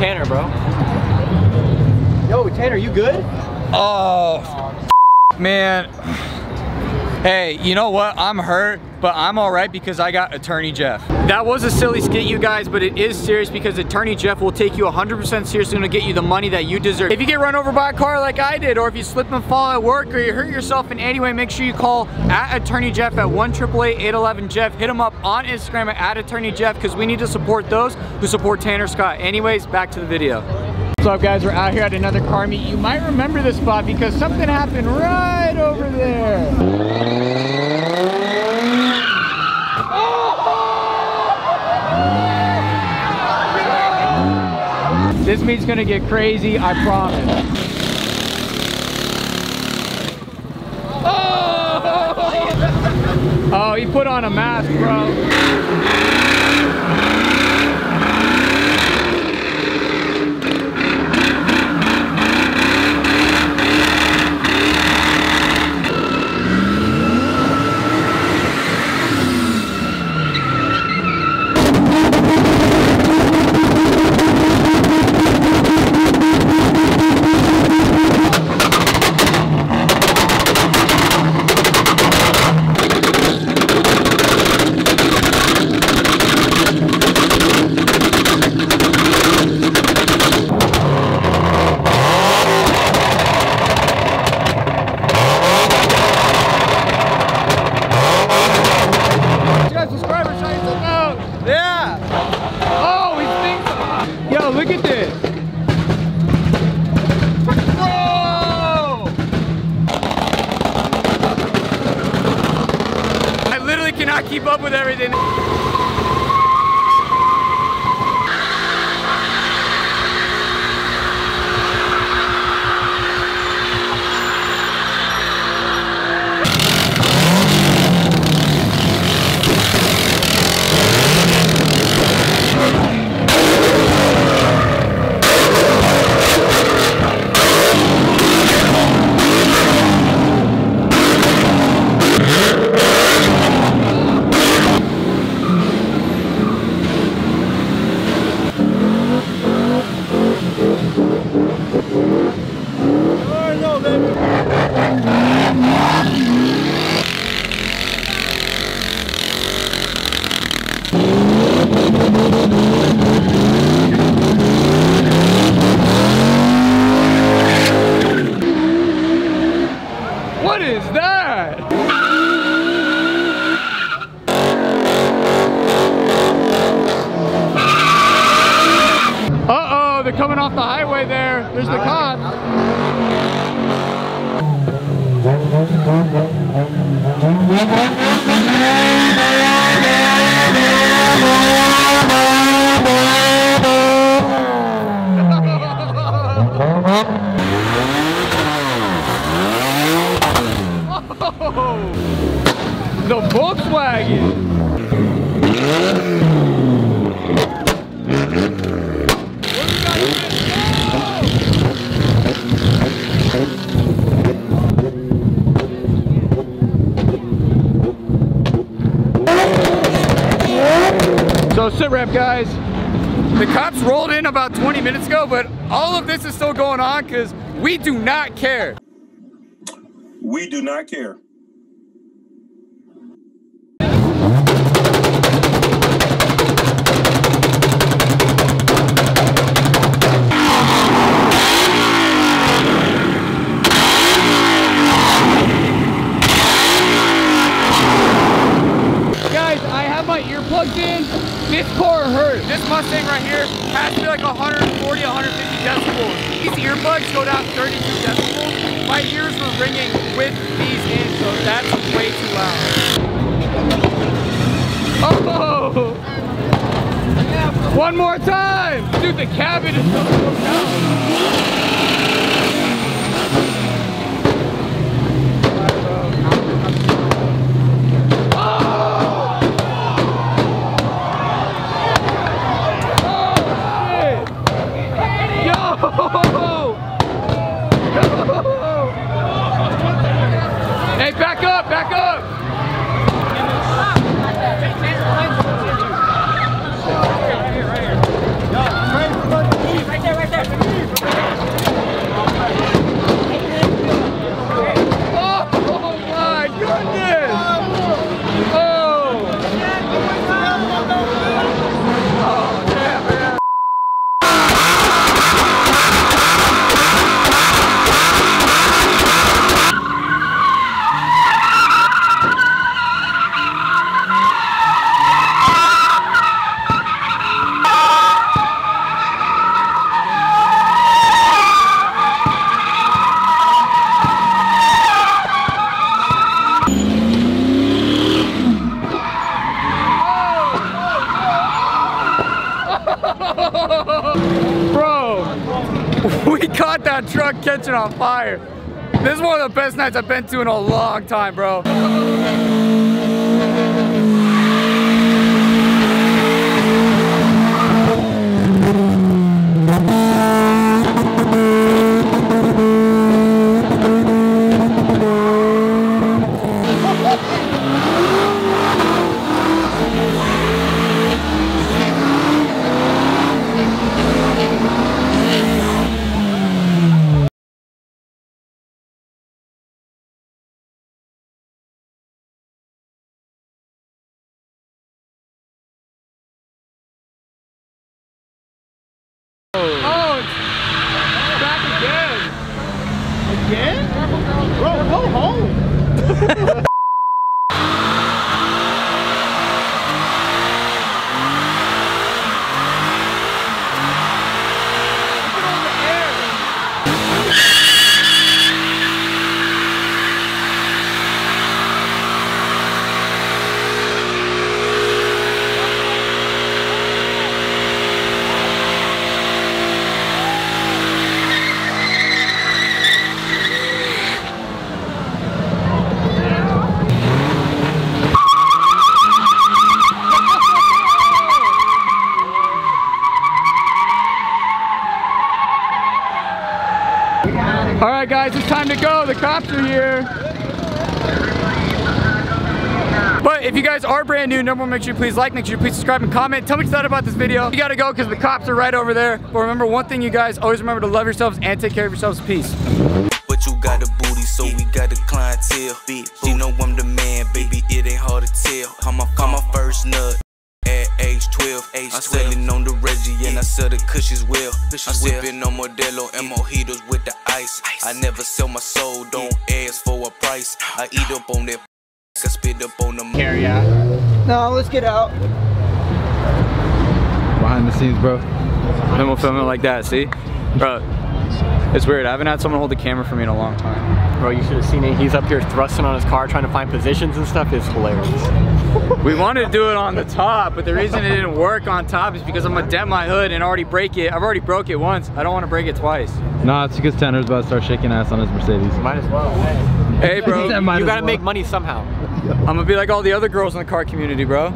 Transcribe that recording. Tanner, bro. Yo, Tanner, you good? Oh, man. Hey, you know what? I'm hurt, but I'm all right because I got Attorney Jeff. That was a silly skit, you guys, but it is serious because Attorney Jeff will take you 100% seriously and will get you the money that you deserve. If you get run over by a car like I did, or if you slip and fall at work, or you hurt yourself in any way, make sure you call at Attorney Jeff at 1-888-811-JEFF. Hit him up on Instagram at Attorney Jeff because we need to support those who support Tanner Scott. Anyways, back to the video. What's up, guys? We're out here at another car meet. You might remember this spot because something happened right over there. Oh! This meet's gonna get crazy, I promise. Oh! Oh, he put on a mask, bro. Cannot keep up with everything. What is that? They're coming off the highway there. There's the cop. Oh, the Volkswagen. So sit rep, guys, the cops rolled in about 20 minutes ago, but all of this is still going on because we do not care. We do not care. Plugged in, this car hurt. This Mustang right here has to be like 140, 150 decibels. These earbuds go down 32 decibels. My ears were ringing with these in, so that's way too loud. Oh! One more time! Dude, the cabin is so broke down. Hey, back up, back up! Right here, right here. at that truck catching on fire. This is one of the best nights I've been to in a long time, bro. Alright guys, it's time to go. The cops are here. But if you guys are brand new, number one, make sure you please like, make sure you please subscribe and comment. Tell me what you thought about this video. You gotta go because the cops are right over there. But remember one thing you guys, always remember to love yourselves and take care of yourselves. Peace. But you got a booty, so we got a clientele. You know I'm the man, baby, it ain't hard to tell. I'm my first nut. Age 12, I'm selling on the Reggie, and I sell the cushions well. I'm sipping on Modelo and mojitos with the ice. I never sell my soul, don't ask for a price. I eat up on that, I spit up on the carry out. No, let's get out. Behind the scenes, bro. And we'll film it like that, see? Bro, it's weird. I haven't had someone hold the camera for me in a long time. Bro, you should have seen it. He's up here thrusting on his car, trying to find positions and stuff. It's hilarious. We wanted to do it on the top, but the reason it didn't work on top is because I'm gonna dent my hood and already break it. I've already broke it once. I don't want to break it twice. Nah, it's because Tanner's about to start shaking ass on his Mercedes. Might as well. Hey, bro, you gotta make money somehow. I'm gonna be like all the other girls in the car community, bro.